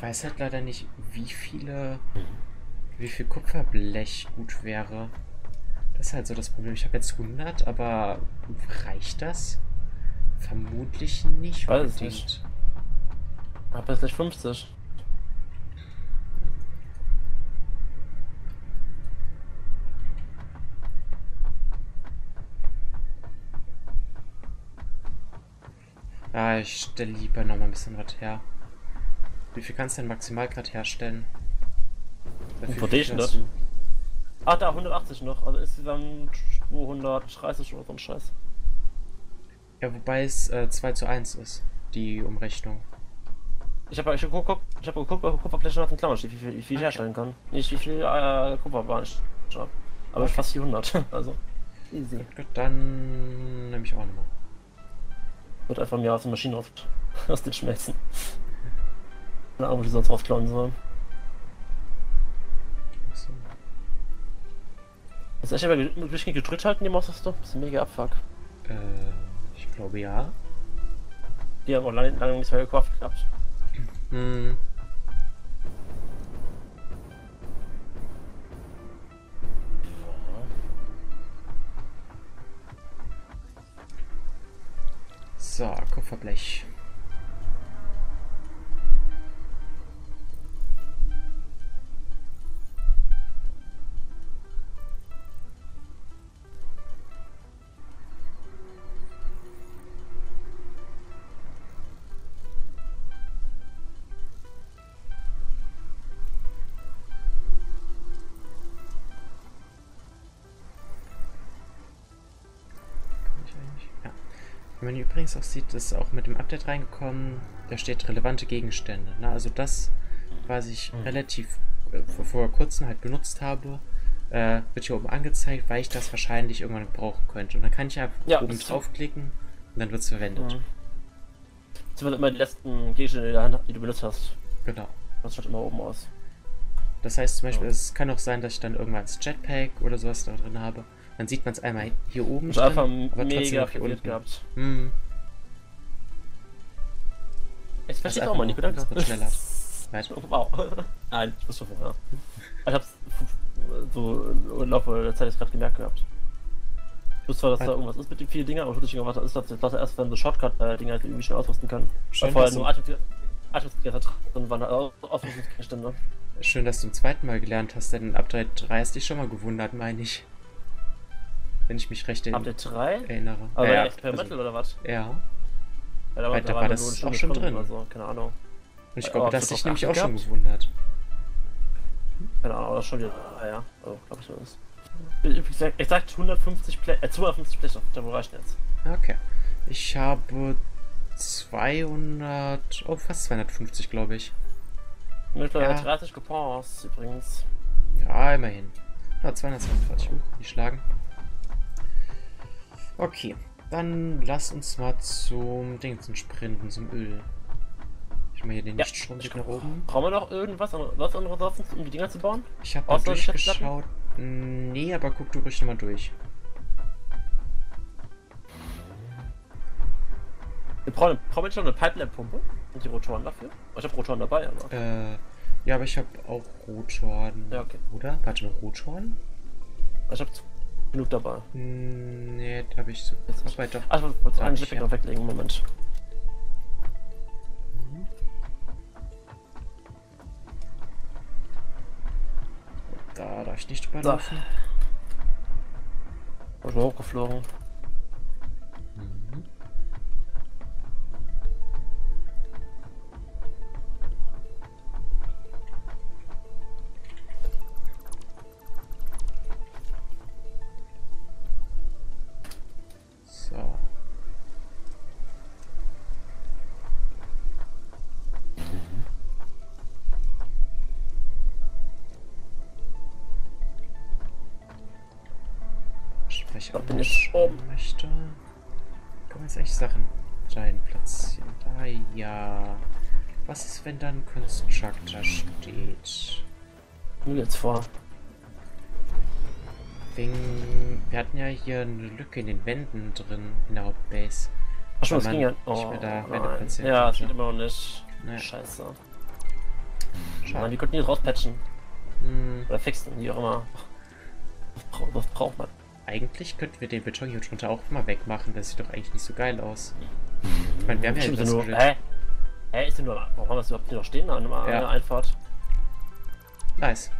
Ich weiß halt leider nicht, wie viel Kupferblech gut wäre. Das ist halt so das Problem. Ich habe jetzt 100, aber reicht das? Vermutlich nicht. Weiß es nicht. Aber es ist 50. Ah, ich stelle lieber noch mal ein bisschen was her. Wie viel kannst du denn maximal gerade herstellen? Für dich das? Ach da, 180 noch, also insgesamt 230 oder so ein Scheiß. Ja, wobei es 2:1 ist, die Umrechnung. Ich hab geguckt, welche Kupferflächen auf dem Klammerstift, wie viel ich herstellen kann. Nicht wie viel Kupferbahn ich hab. Aber okay. Fast die 100, also easy. Gut, dann nehme ich auch nochmal. Wird einfach mir aus der Maschine aus den Schmelzen. Keine Ahnung, wie sie sonst aufklauen sollen. Ist echt aber richtig gedrückt halten, die Maus hast du? Das ist ein mega Abfuck. Ich glaube ja. Die haben auch lange nichts mehr gekauft gehabt. Hm. So, Kupferblech. Wenn man übrigens auch sieht, ist auch mit dem Update reingekommen, da steht relevante Gegenstände. Na, also das, was ich relativ vor kurzem halt benutzt habe, wird hier oben angezeigt, weil ich das wahrscheinlich irgendwann brauchen könnte. Und dann kann ich einfach oben draufklicken und dann wird es verwendet. Ja. Das sind immer die letzten Gegenstände in der Hand, die du benutzt hast. Genau. Das schaut immer oben aus. Das heißt zum Beispiel, es kann auch sein, dass ich dann irgendwann das Jetpack oder sowas da drin habe. Dann sieht man es einmal hier oben. Das einfach aber mega viel unten gehabt. Hm. Jetzt verstehe ich auch mal nicht, oder? Das wird schneller. Wow. Nein, ich muss schon vorher. Ich hab's so im Laufe der Zeit gerade gemerkt gehabt. Ich wusste zwar, dass da irgendwas ist mit den vielen Dingern, aber ich wusste nicht, was da ist. Das war erst, wenn so Shortcut-Dinger halt irgendwie schnell ausrüsten kann. Schön, weil vorher nur Atemsgeräte drin waren, Ausrüstungsgegenstände. Schön, dass du zum zweiten Mal gelernt hast, denn ab 3 hast dich schon mal gewundert, meine ich. Wenn ich mich recht erinnere. Ab der 3? Erinnere. Aber ja, Experimental also, oder was? Ja. Ja, da war das auch schon drin. Oder so. Keine Ahnung. Und ich glaube, das sich nämlich auch gehabt? Schon gewundert. Keine Ahnung, das schon wieder. Ah ja, oh, glaube ich so ist. Ich sagte 150 Plätze, 250 Plätze, da wo reichen jetzt. Okay. Ich habe 200, oh fast 250 glaube ich. Mittlerweile 30 gepaust übrigens. Ja, immerhin. Ja, 242, die schlagen. Okay, dann lass uns mal zum Ding sprinten, zum Öl. Ich mache hier den Lichtstrom nach oben. Brauchen wir noch irgendwas an Ressourcen, um die Dinger zu bauen? Ich habe mal durchgeschaut. Nee, aber guck du ruhig nochmal durch. Wir brauchen jetzt schon eine Pipeline-Pumpe und die Rotoren dafür. Oh, ich habe Rotoren dabei, aber. Ja, aber ich habe auch Rotoren. Ja, okay. Oder? Warte mal, Rotoren? Ich habe genug dabei. Nee, da habe ich so. Jetzt weiter. Also, ich wollte einen Jetpack noch weglegen, Moment. Da darf ich nicht drüber laufen. Da. Ich bin hochgeflogen. Ich bin jetzt oben. Möchte. Kann man jetzt echt Sachen rein platzieren? Da ja. Was ist, wenn dann Constructor steht? Nur jetzt vor. Wegen. Wir hatten ja hier eine Lücke in den Wänden drin, in der Hauptbase. Ach schon, das ging ja. Oh, nicht mehr da Wände platzieren. Ja, das geht immer noch nicht. Naja. Scheiße. Schade. Man, die konnten die rauspatchen. Hm. Oder fixen, wie auch immer. Was braucht man? Eigentlich könnten wir den Witcher hier drunter auch mal wegmachen. Das sieht doch eigentlich nicht so geil aus. Ich meine, wir haben ja etwas nur. Hä, ist denn nur. Warum haben wir das überhaupt noch stehen an einer Einfahrt? Nice.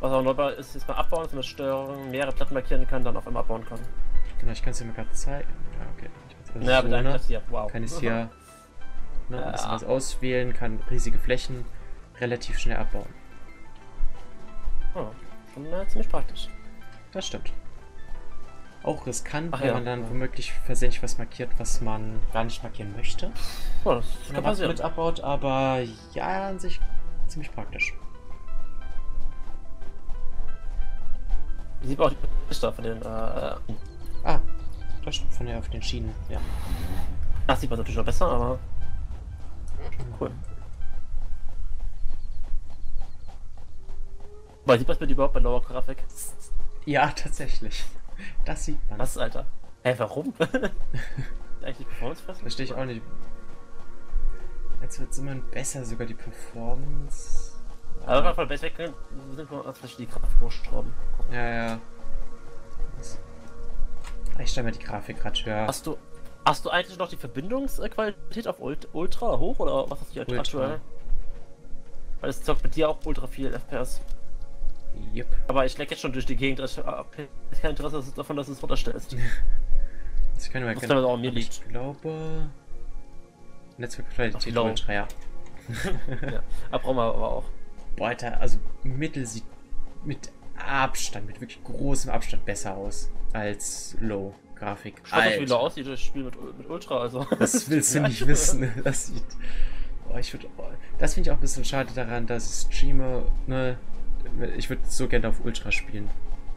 Was auch neu ist, ist mal abbauen, dass man Steuerung mehrere Platten markieren kann, dann auf einmal abbauen kann. Genau, ich kann es dir mal gerade zeigen. Ja, okay. Naja, aber dann kannst du hier, wow. Kann ich hier ein bisschen was auswählen, kann riesige Flächen relativ schnell abbauen. Oh, schon ziemlich praktisch. Das stimmt. Auch riskant, weil man dann womöglich versehentlich was markiert, was man gar nicht markieren möchte. Oh, das kann passieren. Mit abbaut, aber ja, an sich ziemlich praktisch. Sieht man auch die Piste von den, das stimmt, von der auf den Schienen, ja. Das sieht man natürlich noch besser, aber... Cool. Weil sieht man das überhaupt bei lauer Grafik? Ja, tatsächlich. Das sieht man. Was, Alter? Hä, warum? Eigentlich Performance-Fresse? Verstehe ich auch nicht. Jetzt wird es immer besser, sogar die Performance... Aber wenn wir von Base weg können, sind wir vielleicht die Grafik hochgestorben. Ja. Ich stelle mir die Grafik gerade höher. Hast du eigentlich noch die Verbindungsqualität auf Ultra hoch oder was hast du hier aktuell? Weil es zockt mit dir auch ultra viel FPS. Yep. Aber ich lecke jetzt schon durch die Gegend. Ich habe kein Interesse davon, dass du es runterstellst. Ich kann mir auch an mir liegt. Ich glaube... Netzwerkqualität Ultra, ja. Ja, brauchen wir aber auch. Boah, Alter, also Mittel sieht mit Abstand, mit wirklich großem Abstand besser aus als Low-Grafik. Ich weiß nicht, wie Low aussieht, das Spiel mit Ultra, also. Das willst du nicht wissen, das sieht... Boah, das finde ich auch ein bisschen schade daran, dass ich streame, ne... Ich würde so gerne auf Ultra spielen.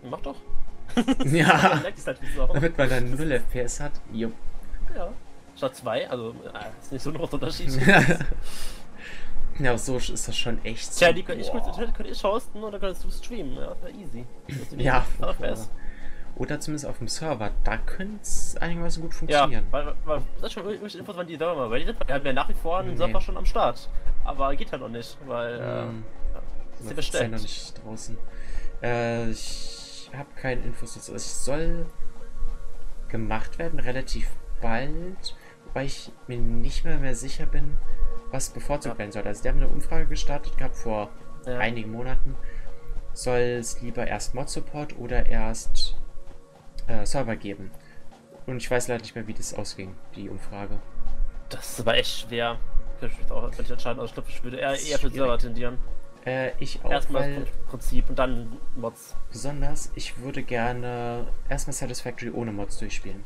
Mach doch. Ja, damit man dann 0 FPS hat. Jo. Ja, statt 2, also ist nicht so ein großer Unterschied. Ja, so ist das schon echt so. Tja, die könnte ich hosten oder könntest du streamen. Ja, das wäre easy. Ja, oder zumindest auf dem Server. Da könnte es einigermaßen gut funktionieren. Ja, weil das ist schon irgendwelche Infos, wann die Server mal ready sind. Wir haben ja nach wie vor einen Server schon am Start. Aber geht halt noch nicht, weil ist ja bestellt. Noch nicht draußen. Ich habe keine Infos dazu. Es soll gemacht werden, relativ bald. Wobei ich mir nicht mehr sicher bin, was bevorzugt werden soll. Also die haben eine Umfrage gestartet gehabt vor einigen Monaten. Soll es lieber erst Mod-Support oder erst Server geben? Und ich weiß leider nicht mehr, wie das ausging, die Umfrage. Das ist aber echt schwer. Ich würde auch entscheiden, aber ich glaube, ich würde eher für Server tendieren. Ich auch. Erstmal das Prinzip und dann Mods. Besonders, ich würde gerne erstmal Satisfactory ohne Mods durchspielen.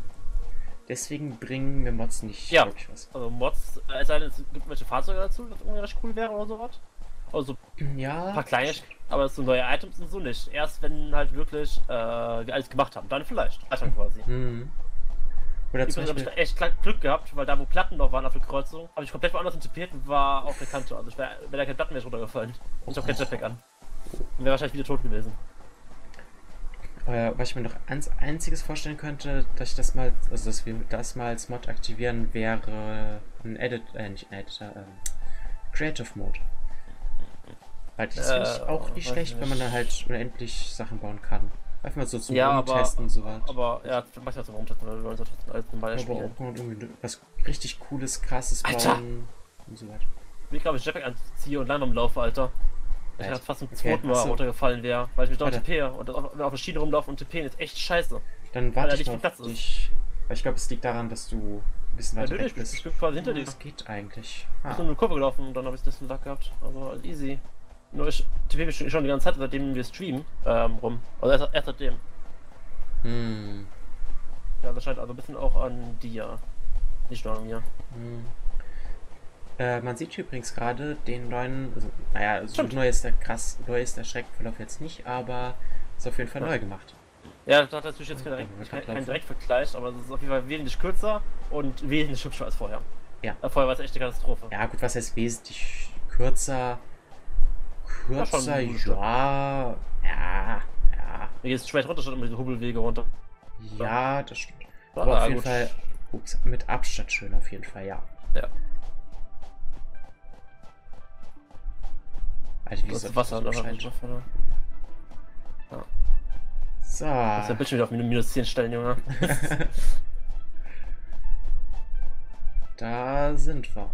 Deswegen bringen mir Mods nicht wirklich was. Also Mods, es sei denn, es gibt welche Fahrzeuge dazu, das irgendwie recht cool wäre oder sowas. Also ein paar kleine, aber so neue Items und so nicht. Erst wenn halt wirklich wir alles gemacht haben, dann vielleicht. Alter quasi. Mhm. Oder zum Beispiel habe ich echt Glück gehabt, weil da wo Platten noch waren auf der Kreuzung, habe ich komplett woanders interpretiert und war auf der Kante. Also ich wäre da keine Platten mehr runtergefallen. Und ich habe kein Jetpack an. Und wäre wahrscheinlich wieder tot gewesen. Was ich mir noch als einziges vorstellen könnte, dass ich das mal, also dass wir das mal als Mod aktivieren, wäre ein Creative Mode. Weil das finde ich auch nicht schlecht, wenn man da halt unendlich Sachen bauen kann. Einfach mal so zum Rumtesten und so was. Aber ja, mach ich das zum Rumtesten, weil wir wollen das alles zum Beispiel. Aber auch irgendwie was richtig cooles, krasses bauen und so was. Ich glaube, ich Jetpack anziehe und langsam laufe, Alter. Ich hab fast im zweiten Mal runtergefallen wäre, weil ich mich da tippe und auf der Schiene rumlaufe und tippen ist echt scheiße. Dann warte ich noch Platz ist. Weil ich glaube, es liegt daran, dass du ein bisschen weiter weg bist. Ich bin quasi hinter dir. Das geht eigentlich. Ich bin nur eine Kurve gelaufen und dann habe ich das im Sack gehabt. Also easy. Nur ich tippe schon die ganze Zeit, seitdem wir streamen, rum. Also erst seitdem. Hm. Ja, das scheint also ein bisschen auch an dir. Nicht nur an mir. Hm. Man sieht hier übrigens gerade den neuen, also, naja, so neu ist der krass, neu ist der Schreckverlauf jetzt nicht, aber ist auf jeden Fall neu gemacht. Ja, das hat natürlich jetzt kein Direktvergleich, aber es ist auf jeden Fall wesentlich kürzer und wesentlich hübscher als vorher. Ja. Vorher war es echt eine Katastrophe. Ja gut, was heißt wesentlich kürzer? Kürzer, ja. Hier geht es schwer runter, statt immer diese Hubelwege runter. Ja, das stimmt. Aber auf jeden Fall guck's mit Abstand schön auf jeden Fall, ja. Ja. Also wie das Wasser noch nicht verloren. Ja. So. Das ist ja bitte wieder auf minus 10 Stellen, Junge. Da sind wir.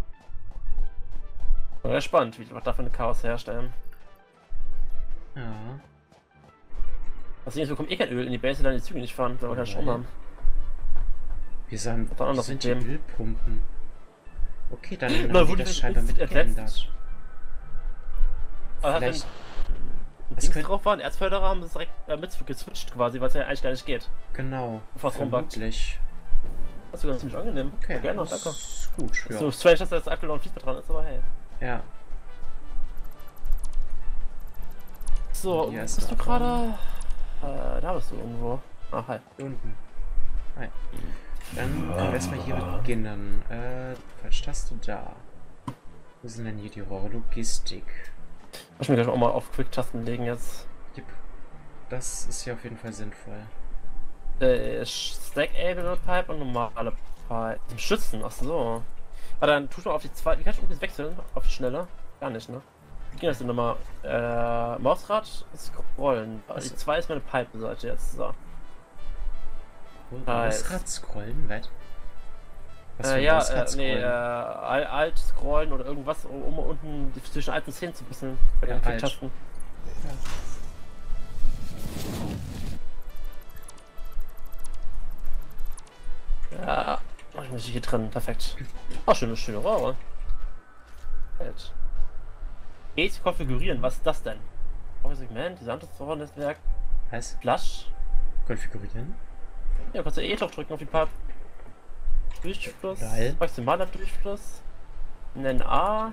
War spannend, wie was da für ein Chaos herstellen. Ja. Also jetzt bekommt eh kein Öl in die Base, dann die Züge nicht fahren, weil wir keinen Strom haben. Wir sagen, das sind die Ölpumpen. Okay, dann wurde das scheinbar mit geändert. Vielleicht... Was könnte drauf waren? Erzförderer haben das direkt mitgezwitscht quasi, weil es ja eigentlich gar nicht geht. Genau. Fast rumbackt. Das ist ziemlich angenehm. Okay, gerne noch, danke. Ist gut, ja. So strange, dass da jetzt aktuell noch ein Fließband dran ist, aber hey. Ja. So, bist du gerade... da bist du irgendwo. Ach, hi. Unten. Hi. Dann erstmal hier beginnen. Was hast du da? Wo sind denn hier die Rohrlogistik? Muss ich mir gleich auch mal auf Quick-Tasten legen jetzt. Das ist ja auf jeden Fall sinnvoll. Stackable Pipe und normale Pipe. Zum Schützen, ach so. Aber dann tust du auf die zweite. Wie kannst du das wechseln? Auf die Schnelle? Gar nicht, ne? Wie ging das denn nochmal? Mausrad scrollen. Also die 2 ist meine Pipe-Seite jetzt. So. Mausrad scrollen? Was? Ja, alt scrollen oder irgendwas, um unten zwischen Alt und 10 zu bisschen bei den Tasten. Ja. Ja, ich muss hier drin, perfekt. Ach, schöne Rohre. Jetzt konfigurieren, was ist das denn? Segment, gesamtes Rohrnetzwerk. Heißt Flash. Konfigurieren? Ja, kannst du eh drauf drücken auf die Pipe. Durchfluss, maximaler Durchfluss. Nennen A.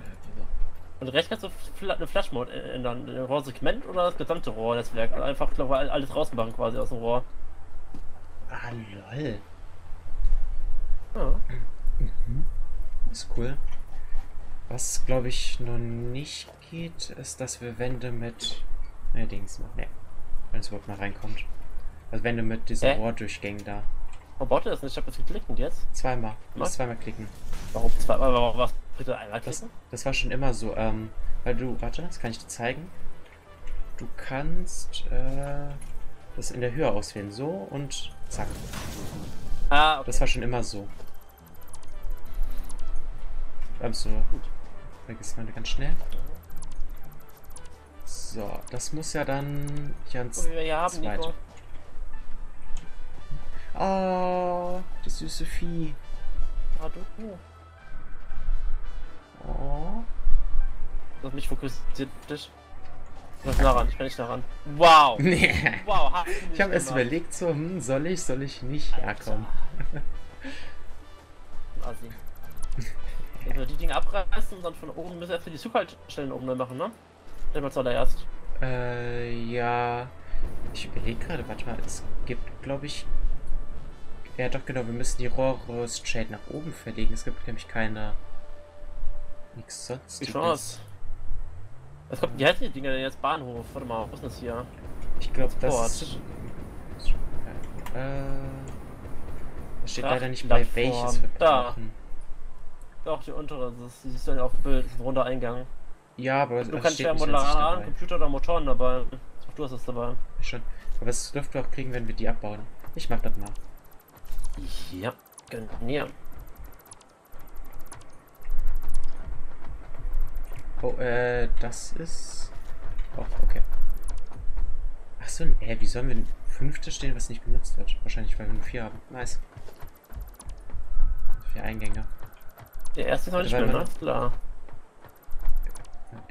Und rechts kannst du eine Flash-Mode ändern. Ein Rohrsegment oder das gesamte Rohrnetzwerk. Also einfach, glaube ich, alles rausmachen quasi aus dem Rohr. Ah, lol. Ja. Mhm. Ist cool. Was glaube ich noch nicht geht, ist, dass wir Wände mit. Ne, Dings noch. Ne. Wenn es überhaupt mal reinkommt. Also Wände mit diesen Rohrdurchgängen da. Warum baut er das nicht? Ich habe das geklickt und jetzt? Zweimal. Du musst zweimal klicken. Warum zweimal? Warum was? Bitte einmal klicken? Das war schon immer so. Weil du. Warte, das kann ich dir zeigen. Du kannst das in der Höhe auswählen. So und zack. Ah, okay. Das war schon immer so. So gut. Vergiss meine ganz schnell. So, das muss ja dann ganz weit. Oh, das süße Vieh. Oh. Du hast mich fokussiert, dich. Ich bin daran, ich bin nicht daran. Wow! Nee. Wow, ich habe erst überlegt, so, soll ich nicht herkommen? Also, wenn wir die Dinge abreißen und dann von oben müssen wir erst die Zughaltstellen oben dann machen, ne? Dann mal zuallererst. Ja. Ich überlege gerade, warte mal, es gibt, glaube ich. Ja, doch, genau, wir müssen die Rohrröst-Shade nach oben verlegen. Es gibt nämlich keine. Nichts sonst. Wie schaut aus? Was kommt die heißen die Dinger denn jetzt? Bahnhof? Warte mal, was ist das hier? Ich glaube, das ist... Das steht leider nicht bei welches wir brauchen. Doch, die untere, das siehst du ja auf dem Bild, das ist ein runder Eingang. Ja, aber du kannst ja modularen Computer oder Motoren dabei. Auch du hast das dabei. Ja, schon. Aber das dürften wir auch kriegen, wenn wir die abbauen. Ich mach das mal. Ja, genau. Oh, das ist... Oh, okay. Ach so, wie sollen wir 5. stehen, was nicht benutzt wird? Wahrscheinlich, weil wir nur 4 haben. Nice. 4 Eingänge. Der erste ist noch nicht mehr, ne? Klar.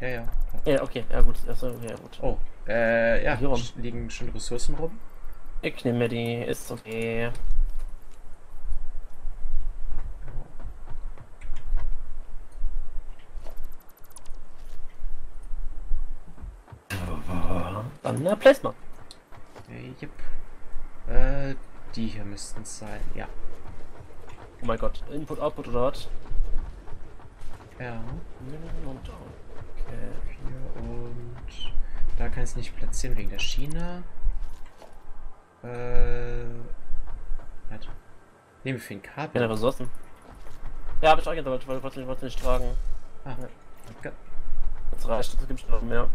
Ja, ja. Ja, okay. Ja, gut. Achso, ja, gut. Oh, ja. Hier liegen schon Ressourcen rum. Ich nehme die. Ist okay. Na, Plasma. Yep. Die hier müssten es sein, ja. Oh mein Gott, Input, Output oder was? Ja. Und okay, hier und... Da kann ich es nicht platzieren wegen der Schiene. Halt. Nehmen wir für den Kabel. Ja, Ressourcen. Ja, hab ich auch gedauert, weil ich wollte nicht tragen. Ah, ja. Okay. Das reicht, das gibt's noch mehr.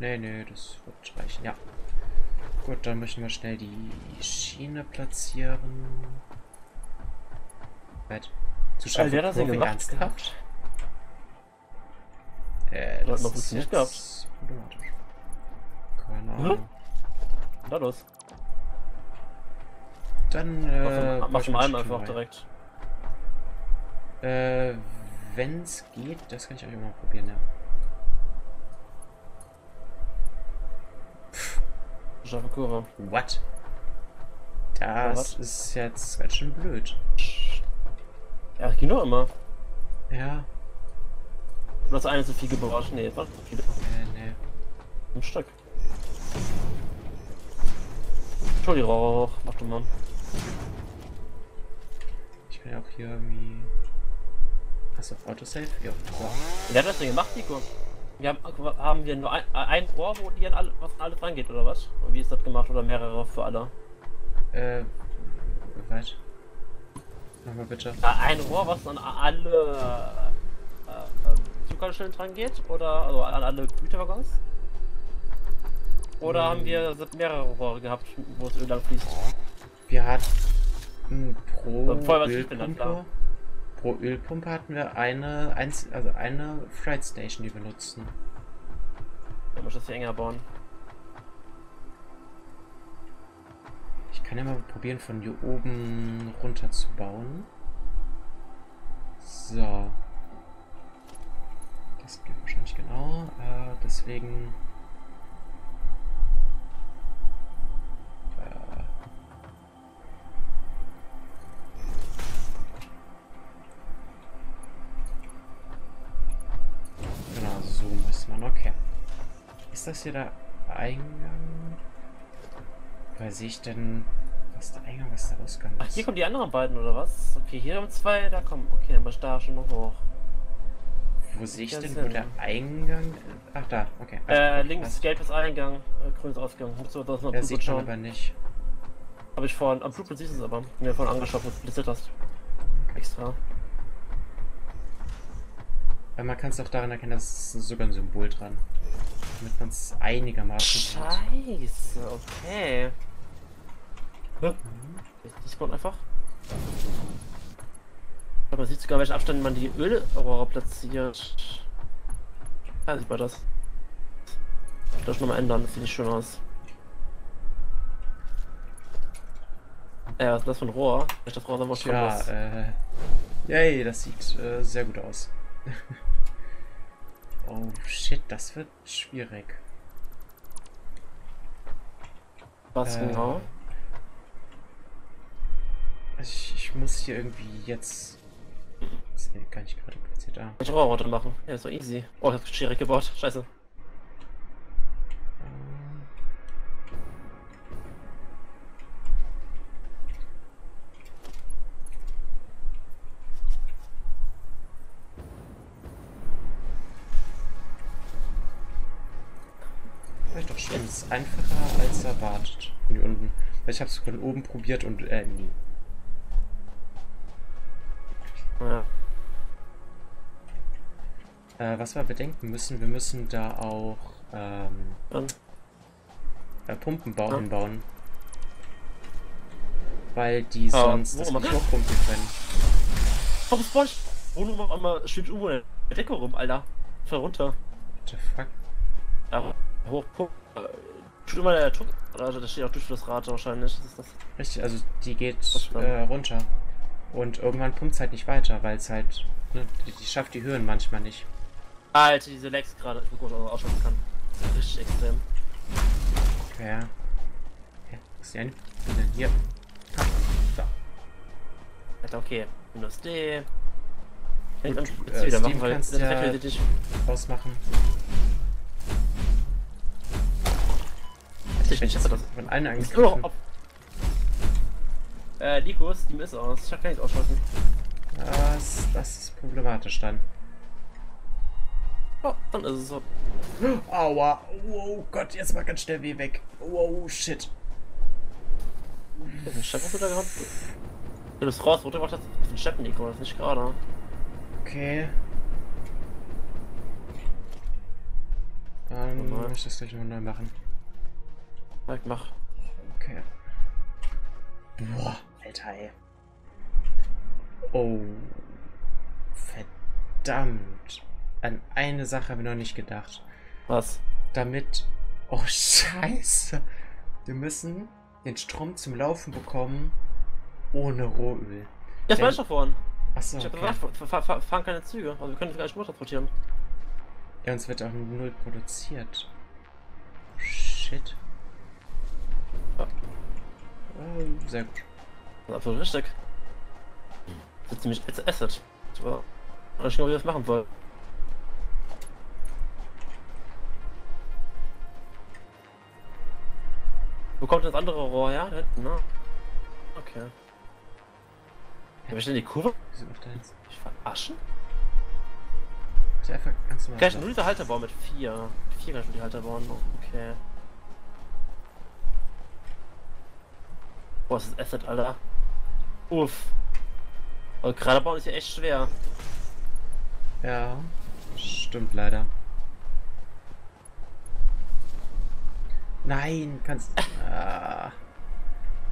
Nee, nee, das wird reichen, ja. Gut, dann müssen wir schnell die Schiene platzieren. Weit. Zu schaffen, wer das denn gemacht hat? Das noch ist nicht gehabt. Problematisch. Keine Ahnung. Hm? Na los. Dann, mach mal einfach direkt. Wenn's geht, das kann ich auch immer mal probieren, ja. Scharfe Kurve. What? Das ist jetzt ganz schön blöd. Ja, ging doch immer. Ja. Du hast eine zu viel gebraucht. Nee, warte, zu viel. Nee. Ein Stück. Entschuldigung, mach du mal. Ich kann ja auch hier irgendwie. Hast du auf Autosave? Ja. Wer hat das denn gemacht, Nico? Haben wir nur ein Rohr, wo die an alles rangeht, oder was? Und wie ist das gemacht? Oder mehrere für alle? Weit. Nochmal bitte. Ein Rohr, was an alle Zuckerstellen dran geht? Oder also an alle Güterwaggons? Oder haben wir mehrere Rohre gehabt, wo es Öl lang fließt? Wir hatten pro Ölpumpe. Pro Ölpumpe hatten wir eine Freight Station, die wir nutzen. Da muss ich das hier enger bauen. Ich kann ja mal probieren, von hier oben runter zu bauen. So. Das geht wahrscheinlich genau. Deswegen. So muss man, okay. Ist das hier der Eingang? Oder sehe ich denn, was der Eingang, was der Ausgang ist? Ach, hier kommen die anderen beiden, oder was? Okay, hier haben zwei, da kommen. Okay, dann mach ich da schon noch hoch. Wo sehe ich denn, wo der Eingang? Ach, da, okay. Links, gelb ist Eingang, grün ist Ausgang. Das sieht man aber nicht. Habe ich vorhin, am Blueprint siehst du es aber. Mir vorhin angeschaut, wo du blitzert hast. Extra. Weil man kann es auch daran erkennen, dass es sogar ein Symbol dran. Damit man es einigermaßen. Scheiße, okay. Hm. Ich spawn einfach. Aber man sieht sogar, welchen Abstand man die Ölrohre platziert. Ja, sieht man das. Das nochmal ändern, das sieht nicht schön aus. Was ist das für ein Rohr? Ich das Rohr dann was Schönes. Ja, yay, das sieht sehr gut aus. Oh shit, das wird schwierig. Was genau? Ich muss hier irgendwie jetzt. Das ist gar nicht gerade platziert. Ah. Ich brauche Route machen. Ja, ist doch easy. Oh, ich hab's schwierig gebaut. Scheiße. Doch schön. Das ist einfacher als erwartet. Hier unten. Weil ich habe es von oben probiert und nie. Ja. Was wir bedenken müssen, wir müssen da auch Pumpenbauen bauen. Weil die sonst das nicht hochpumpen können. Warum ist Bruno auf einmal schwebt irgendwo in der Decke rum, Alter? Fall runter. What the fuck? Aber hochpumpen. Tut immer der Druck. Also, das steht auch durch das Rad wahrscheinlich. Das ist das. Richtig, also die geht runter. Und irgendwann pumpt es halt nicht weiter, weil es halt. Ne, die schafft die Höhen manchmal nicht. Alter, diese Lex gerade. Ich guck, ob man ausschauen kann. Das ist richtig extrem. Okay. Ja. Was ist denn? Hier. So. Alter, okay. Minus D. Gut, jetzt wieder machen, weil das wegredet dich. Ausmachen. Ich hab das von allen angegriffen. Nico, Steam ist aus. Ich hab gar nichts ausschossen. Das ist problematisch dann. Oh, dann ist es so. Aua. Oh Gott, jetzt mal ganz schnell weh weg. Oh shit. Ist ein Schaff, was du da gehabt? Du bist raus, wo du machst das ein Steppenweg, das ist nicht gerade. Okay. Dann muss ich das gleich noch neu machen. Halt, mach. Okay. Boah, Alter, ey. Oh. Verdammt. An eine Sache habe ich noch nicht gedacht. Was? Damit... Oh, scheiße. Wir müssen den Strom zum Laufen bekommen ohne Rohöl. Das war ich doch vorhin. Achso, ich hab gesagt, wir fahren keine Züge. Also wir können gar nicht Motor transportieren. Ja, uns wird auch null produziert. Shit. Ja. Sehr gut. Das ist absolut richtig. Das ist ziemlich asset. Ich weiß nicht, ob wir das machen wollen. Wo kommt das andere Rohr her? Da hinten, ne? Okay. Hab ich denn die Kurve? Wieso macht der jetzt? Ich verarschen? Einfach ganz normal. Kann ich nur diese Halter bauen mit 4? 4 kann ich nur die Halter bauen. Okay. Boah, ist das Asset, Alter. Uff. Also gerade bauen ist ja echt schwer. Ja. Stimmt leider. Nein, kannst. Ah.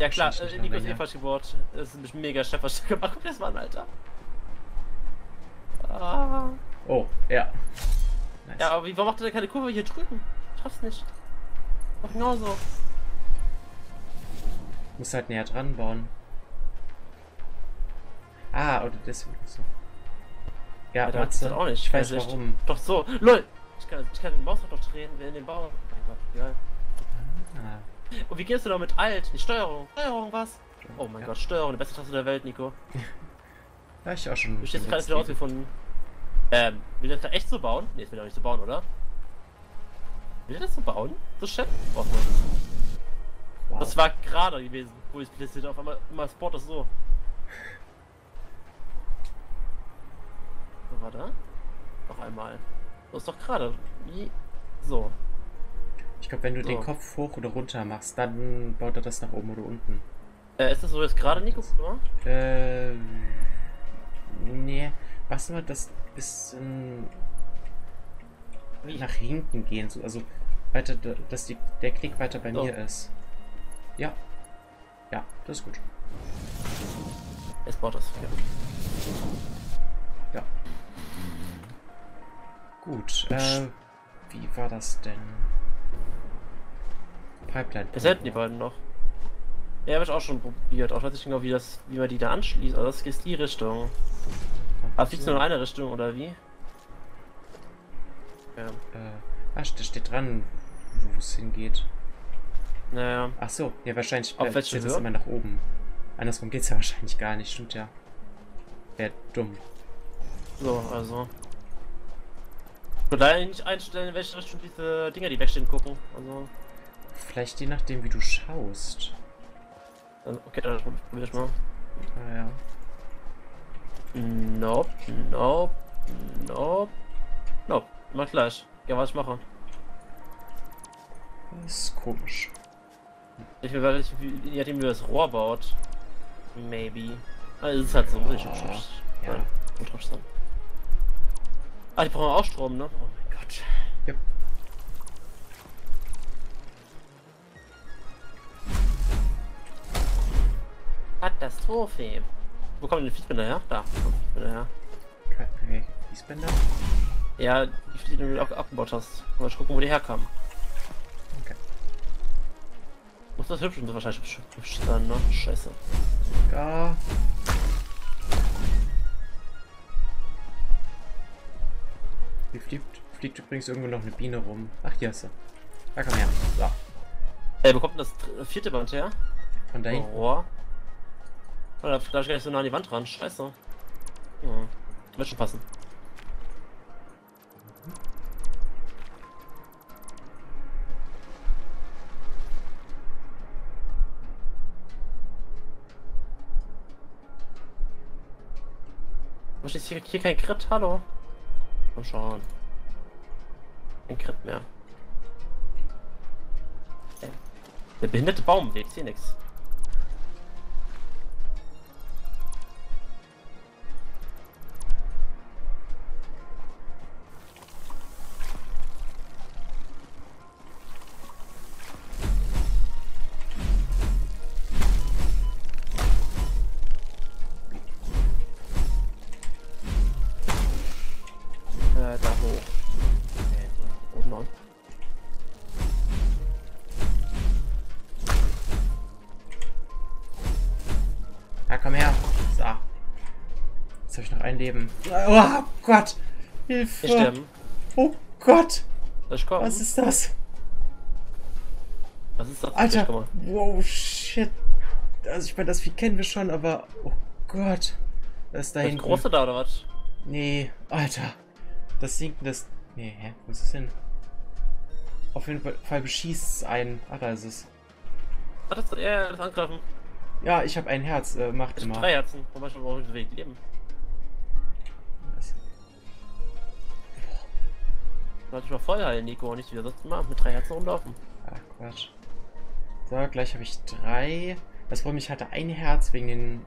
Ja klar, Nico ist eh falsch gebaut. Das ist ein mega Schäferstück gemacht. Guck das mal an, Alter. Ah. Oh, ja. Nice. Ja, aber warum macht er keine Kurve hier drüben? Ich schaff's nicht. Mach genauso. Muss halt näher dran bauen. Ah, oder deswegen so. Ja, aber das auch nicht. Ich weiß warum. Doch so. LOL! Ich kann den Baus doch drehen, wenn den Bau. Egal. Ah. Und wie gehst du damit? Alt? Die Steuerung. Steuerung was? Oh mein Gott, Steuerung, die beste Taste der Welt, Nico. Ja, ich auch schon. Du bist jetzt gerade wieder rausgefunden. Will das da echt so bauen? Ne, das will doch nicht so bauen, oder? Will das so bauen? So Chef? Wow. Das war gerade gewesen, wo ich gelistet habe. Auf einmal immer Sport das so. So war da? Noch einmal. Das ist doch gerade. So. Ich glaube, wenn du den Kopf hoch oder runter machst, dann baut er das nach oben oder unten. Ist das so jetzt gerade, Nico? Nee. Was mal das bisschen nach hinten gehen, also weiter, dass der Klick weiter bei mir ist. Ja. Ja, das ist gut. Es baut das. Ja. Gut. Wie war das denn? Pipeline. Es hätten die beiden noch. Ja, habe ich auch schon probiert. Auch weiß ich genau, wie man die da anschließt. Also das ist die Richtung. Also fliegt nur in eine Richtung, oder wie? Ja. Da steht dran, wo es hingeht. Naja. Ach so, ja, wahrscheinlich steht es immer nach oben. Andersrum geht es ja wahrscheinlich gar nicht, stimmt ja. Wäre dumm. So, also. Ich würde leider nicht einstellen, in welche Richtung diese Dinger, die wegstehen, gucken. Also. Vielleicht je nachdem, wie du schaust. Okay, dann probier ich mal. Ah ja. Nope, nope, nope, nope. Mach gleich. Ja, was ich mache. Das ist komisch. Ich will weiß nicht, je nachdem, wie das Rohr baut. Maybe. Also es ist halt so. Oh, ja. Und trotzdem. Ah, die brauchen auch Strom, ne? Oh mein Gott. Yep. Katastrophe. Wo kommen denn die Fließbänder her? Da, Fließbänder her. Okay, Fließbänder? Ja, die Fließbänder, die du abgebaut hast. Mal gucken, wo die herkamen. Okay. Muss das hübsch und so wahrscheinlich hübsch sein, ne? Scheiße. Ja. Hier fliegt übrigens irgendwo noch eine Biene rum. Ach, hier ist sie. Da komm her. So. Ey, wo kommt denn das vierte Band her? Von da hinten. Oh. Da darf ich gar nicht so nah an die Wand ran, scheiße. Ja, wird schon passen. Was ist hier kein Crit? Hallo? Komm schon. Kein Crit mehr. Der behinderte Baum, der ist hier nix. da hoch. Oben an. Ja, komm her. So. Jetzt habe ich noch ein Leben. Oh Gott! Hilfe! Ich sterbe. Oh Gott! Was ist das? Was ist das? Alter! Wow, shit! Also ich meine, das Vieh kennen wir schon, aber... Oh Gott! Das ist da hinten. Ist das große da, oder was? Nee, Alter! Das sinkt das... Nee, hä? Wo ist das hin? Auf jeden Fall beschießt es einen. Ah, da ist es. Ah, das ist eher das Angreifen. Ja, ich habe ein Herz. Macht immer. 3 Herzen. Zum Beispiel brauche ich den Weg leben. Sollte ich mal voll heilen, Nico, und nicht wieder sonst mal mit 3 Herzen rumlaufen. Ach, Quatsch. So, gleich habe ich 3. Das Problem, ich hatte ein Herz wegen den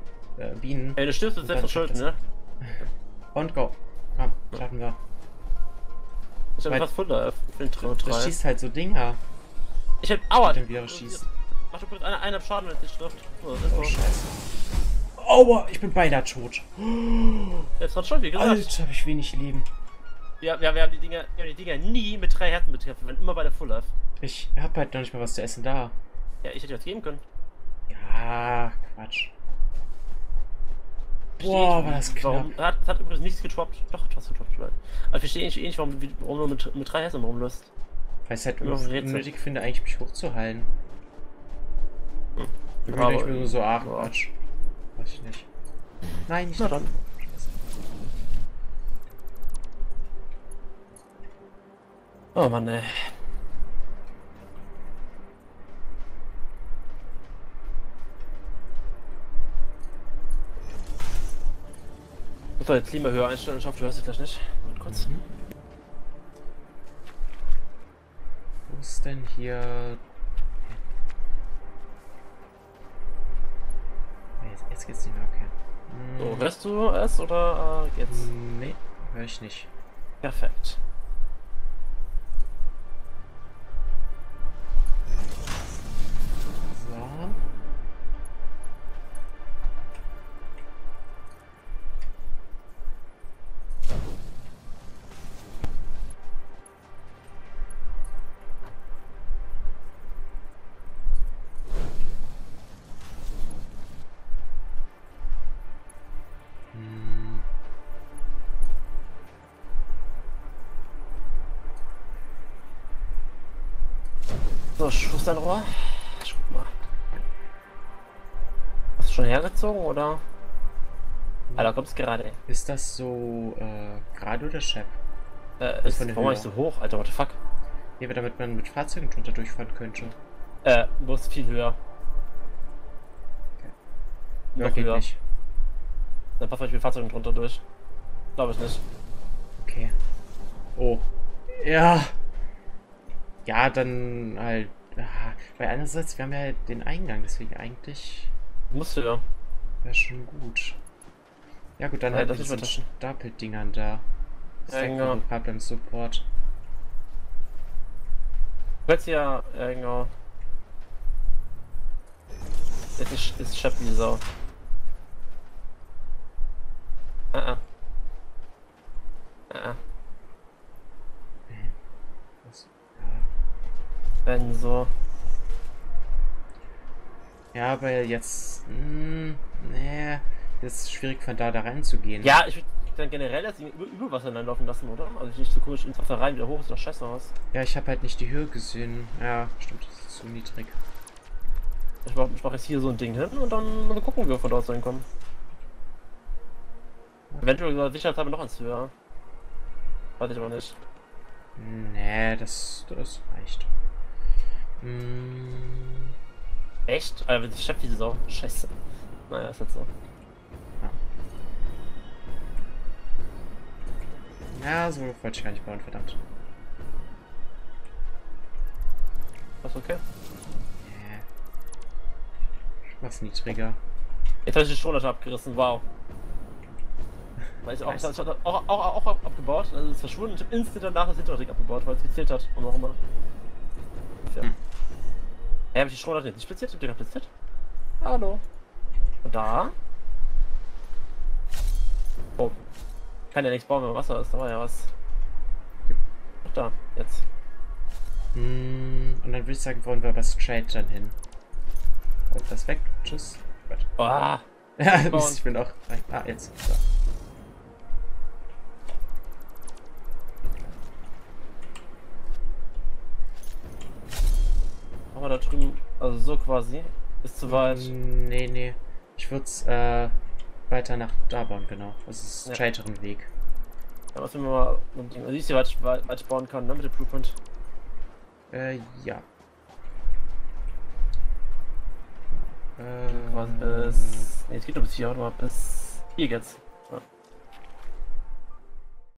Bienen. Ey, du stirbst jetzt selbst verschuldet, ne? Und go. Komm, schaffen wir. Ich hab was Futter für den 3. Das schießt halt so Dinger. Ich hab... Aua! Mach doch kurz einer ab Schaden, wenn es nicht trifft. Oh, so. Scheiße. Aua, ich bin beinahe tot. Jetzt hat schon wie gesagt. Alter, hab ich wenig Leben. Wir haben die Dinger, nie mit 3 Herzen betreffen, wir waren immer bei der Full Life. Ich hab halt noch nicht mal was zu essen da. Ja, ich hätte was geben können. Ja, Quatsch. Boah, war das knapp. Warum, hat übrigens nichts getroppt. Doch, du hast getroppt. Also ich verstehe eh nicht, warum du mit 3 Herzen rumläufst. Weil es halt unnötig finde, eigentlich mich hochzuheilen. Hm. Ich bin nicht nur so, ach, Quatsch. Weiß ich nicht. Nein, nicht. Na dann. Oh Mann, ey. Ich muss doch jetzt Klima höher einstellen, ich hoffe, du hörst es vielleicht nicht. Warte kurz. Mhm. Wo ist denn hier... Jetzt geht's nicht mehr, okay. So, hörst du es oder geht's? Nee, hör ich nicht. Perfekt. So, Schusterrohr. Ich guck mal. Hast du schon hergezogen, oder? Ja. Alter, kommst gerade, ey. Ist das so, gerade oder Shep? Warum nicht so hoch? Alter, what the fuck? Ja, damit man mit Fahrzeugen drunter durchfahren könnte. Muss viel höher. Okay. Noch höher. Nicht. Dann passt man mit Fahrzeugen drunter durch. Glaube ich nicht. Okay. Oh. Ja. Ja, dann halt. Weil andererseits, wir haben ja halt den Eingang, deswegen eigentlich. Musste ja. Wäre schon gut. Ja, gut, dann halt das mit den Stapeldingern da. Ja, genau. Problem Support. Hört sie ja, genau. Das ist Shep wie Sau. Wenn so. Ja, aber jetzt. Nee. Das ist schwierig von da reinzugehen. Ja, ich würde dann generell das über Wasser dann laufen lassen, oder? Also nicht so komisch ins Wasser rein, wieder hoch, ist doch scheiße aus. Ja, ich habe halt nicht die Höhe gesehen. Ja, stimmt, das ist zu niedrig. Ich mach jetzt hier so ein Ding hin und dann gucken wir, von dort hinkommen. Eventuell sogar sicherheitshalber noch eins höher. Weiß ich aber nicht. Nee, das reicht. Echt? Alter, ich hab diese Sau. Scheiße. Naja, ist jetzt so. Ja, so wollte ich gar nicht bauen, verdammt. Was okay? Nee. Ich mach's niedriger. Jetzt hab ich die Strohlasche abgerissen, wow. Weil ich auch, nice. auch abgebaut, also es ist verschwunden, ich hab instant danach das Hinterrad abgebaut, weil es gezählt hat und auch immer. Ja. Hm. Hab ich die Strohleiter jetzt nicht platziert? Habt ihr gerade platziert? Hallo. Und da? Oh. Kann ja nichts bauen, wenn Wasser ist, da war ja was. Da, jetzt. Und dann würde ich sagen, wollen wir aber straight dann hin. Halt das weg. Tschüss. Ah! Oh. Ich bin auch. Ah, jetzt. So. Machen wir da drüben. Also so quasi. Ist zu weit. Nee, nee. Ich würde es weiter nach da bauen, genau. Das ist ein straighteren Weg. Ja, was wir mal mit dem Elise weit bauen können, ne? Mit dem Blueprint. Ja. Was bis. Ne, es geht nur bis hier, warte mal, bis hier geht's.